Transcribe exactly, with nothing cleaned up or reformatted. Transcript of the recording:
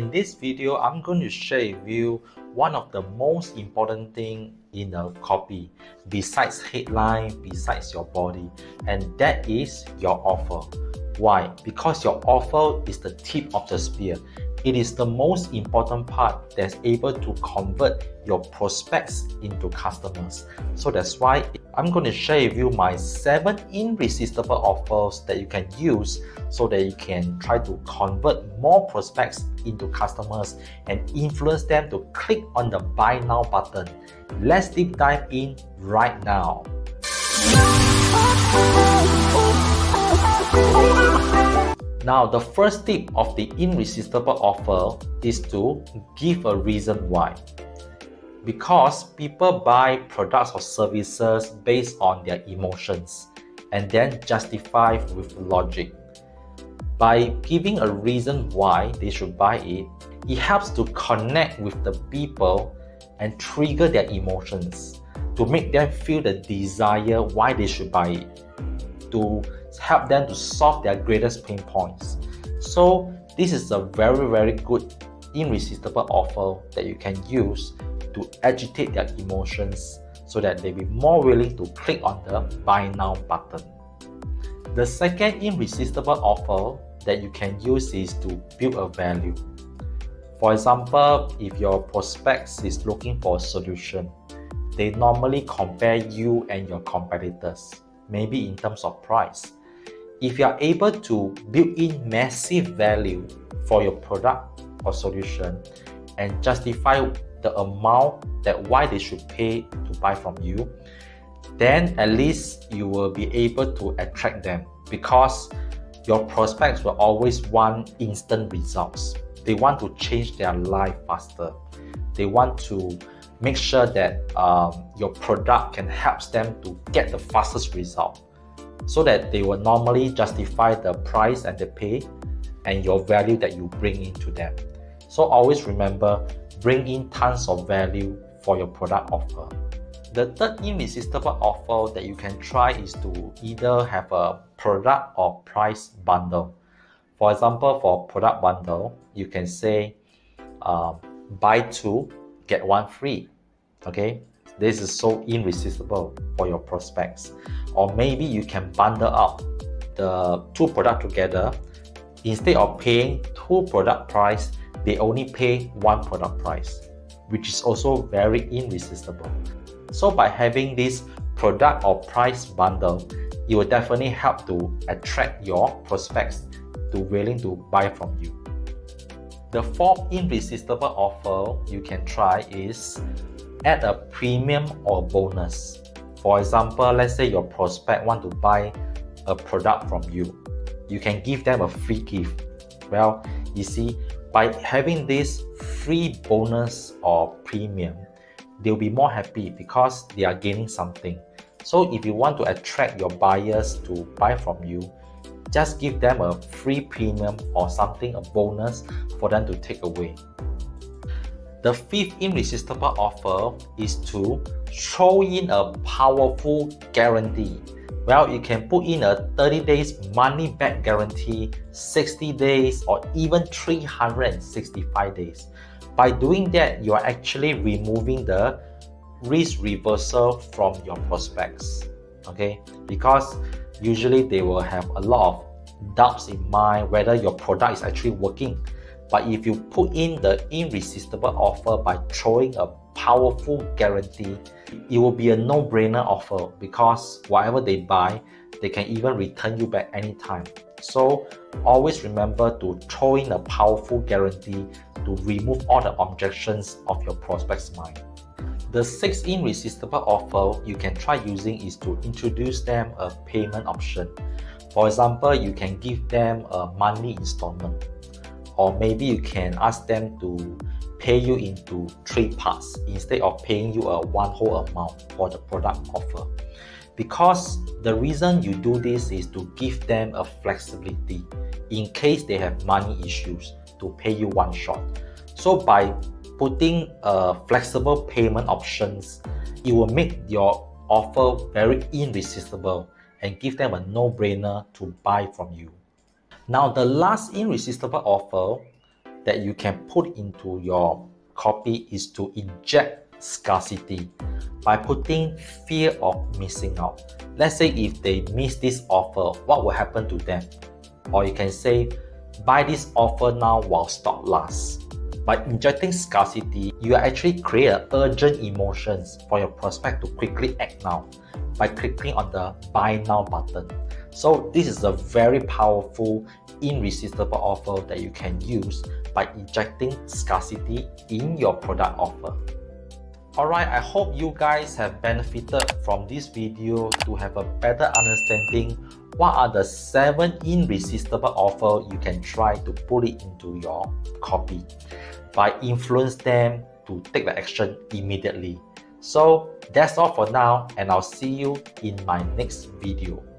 In this video, I'm going to share with you one of the most important thing in a copy, besides headline, besides your body, and that is your offer. Why? Because your offer is the tip of the spear. It is the most important part that's able to convert your prospects into customers. So that's why I'm going to share with you my seven irresistible offers that you can use so that you can try to convert more prospects into customers and influence them to click on the buy now button. Let's deep dive in right now. Now, the first tip of the irresistible offer is to give a reason why. Because people buy products or services based on their emotions and then justify with logic. By giving a reason why they should buy it, it helps to connect with the people and trigger their emotions to make them feel the desire why they should buy it, to help them to solve their greatest pain points. So this is a very, very good irresistible offer that you can use to agitate their emotions so that they'll be more willing to click on the buy now button. The second irresistible offer that you can use is to build a value. For example, if your prospects is looking for a solution, they normally compare you and your competitors, maybe in terms of price. If you are able to build in massive value for your product or solution and justify the amount that why they should pay to buy from you, then at least you will be able to attract them, because your prospects will always want instant results. They want to change their life faster. They want to make sure that um, your product can help them to get the fastest result, so that they will normally justify the price and the pay and your value that you bring into them. So always remember, bring in tons of value for your product offer. The third irresistible offer that you can try is to either have a product or price bundle. For example, for product bundle, you can say uh, buy two, get one free. Okay, this is so irresistible for your prospects. Or maybe you can bundle up the two products together. Instead of paying two product price, they only pay one product price, which is also very irresistible. So by having this product or price bundle, it will definitely help to attract your prospects to willing to buy from you. The fourth irresistible offer you can try is add a premium or bonus. For example, let's say your prospect want to buy a product from you. You can give them a free gift. Well, you see, by having this free bonus or premium, they'll be more happy because they are gaining something. So if you want to attract your buyers to buy from you, just give them a free premium or something, a bonus for them to take away. The fifth irresistible offer is to throw in a powerful guarantee. Well, you can put in a thirty days money back guarantee, sixty days, or even three hundred sixty-five days. By doing that, you are actually removing the risk reversal from your prospects. Okay, because usually they will have a lot of doubts in mind whether your product is actually working. But if you put in the irresistible offer by throwing a powerful guarantee, it will be a no-brainer offer, because whatever they buy, they can even return you back anytime. So always remember to throw in a powerful guarantee to remove all the objections of your prospect's mind. The sixth irresistible offer you can try using is to introduce them a payment option. For example, you can give them a monthly installment, or maybe you can ask them to pay you into three parts instead of paying you a one whole amount for the product offer. Because the reason you do this is to give them a flexibility in case they have money issues to pay you one shot. So by putting uh, flexible payment options, it will make your offer very irresistible and give them a no-brainer to buy from you. Now, the last irresistible offer that you can put into your copy is to inject scarcity by putting fear of missing out. Let's say if they miss this offer, what will happen to them? Or you can say, buy this offer now while stock lasts. By injecting scarcity, you actually create urgent emotions for your prospect to quickly act now by clicking on the buy now button. So this is a very powerful irresistible offer that you can use by injecting scarcity in your product offer. Alright, I hope you guys have benefited from this video to have a better understanding what are the seven irresistible offers you can try to put it into your copy by influence them to take the action immediately. So that's all for now, and I'll see you in my next video.